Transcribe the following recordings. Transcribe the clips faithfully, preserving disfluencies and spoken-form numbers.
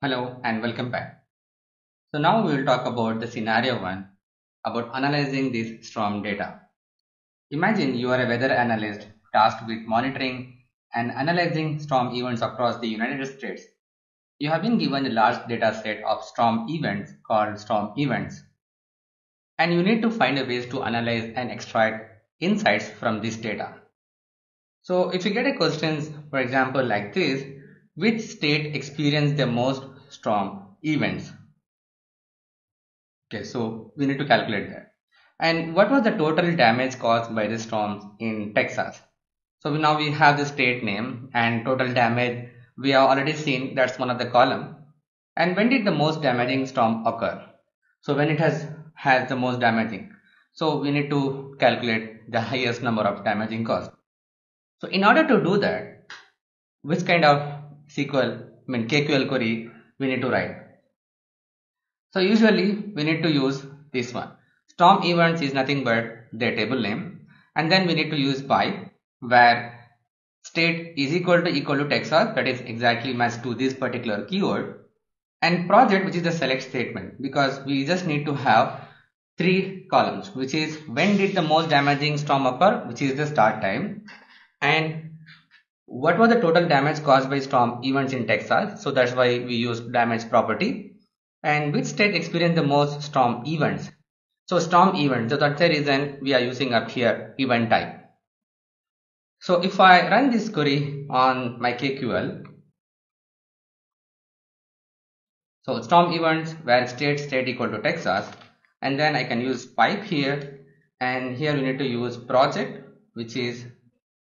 Hello and welcome back. So now we will talk about the scenario one about analyzing this storm data. Imagine you are a weather analyst tasked with monitoring and analyzing storm events across the United States. You have been given a large data set of storm events called storm events, and you need to find a ways to analyze and extract insights from this data. So if you get a questions, for example, like this: which state experienced the most storm events? Okay, so we need to calculate that. And what was the total damage caused by the storms in Texas? So now we have the state name and total damage. We have already seen that's one of the column. And when did the most damaging storm occur? So when it has has the most damaging. So we need to calculate the highest number of damaging cause. So in order to do that, which kind of S Q L, I mean K Q L query we need to write? So usually we need to use this one. Storm events is nothing but their table name, and then we need to use by, where state is equal to equal to Texas, that is exactly matched to this particular keyword, and project, which is the select statement, because we just need to have three columns, which is when did the most damaging storm occur, which is the start time, and what was the total damage caused by storm events in Texas, so that's why we use damage property, and which state experienced the most storm events. So storm events, so that's the reason we are using up here event type. So if I run this query on my K Q L, so storm events where state state equal to Texas, and then I can use pipe here, and here we need to use project, which is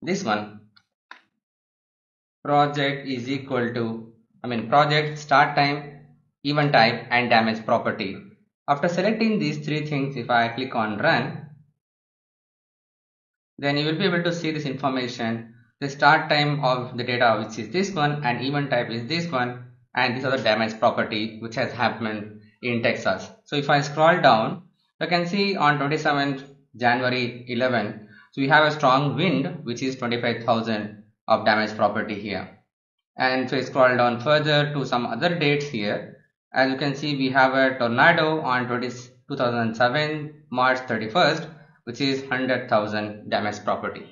this one. Project is equal to, I mean project, start time, event type, and damage property. After selecting these three things, if I click on run, then you will be able to see this information. The start time of the data, which is this one, and event type is this one, and these are the damage property which has happened in Texas. So if I scroll down, you can see on twenty-seventh January eleven, so we have a strong wind, which is twenty-five thousand of damage property here. And so I scroll down further to some other dates here. As you can see, we have a tornado on two thousand seven March thirty-first, which is one hundred thousand damage property.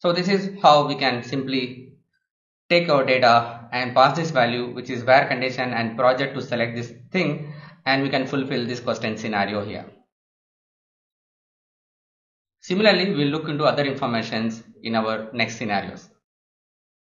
So this is how we can simply take our data and pass this value, which is where condition and project, to select this thing, and we can fulfill this question scenario here. Similarly, we'll look into other informations in our next scenarios.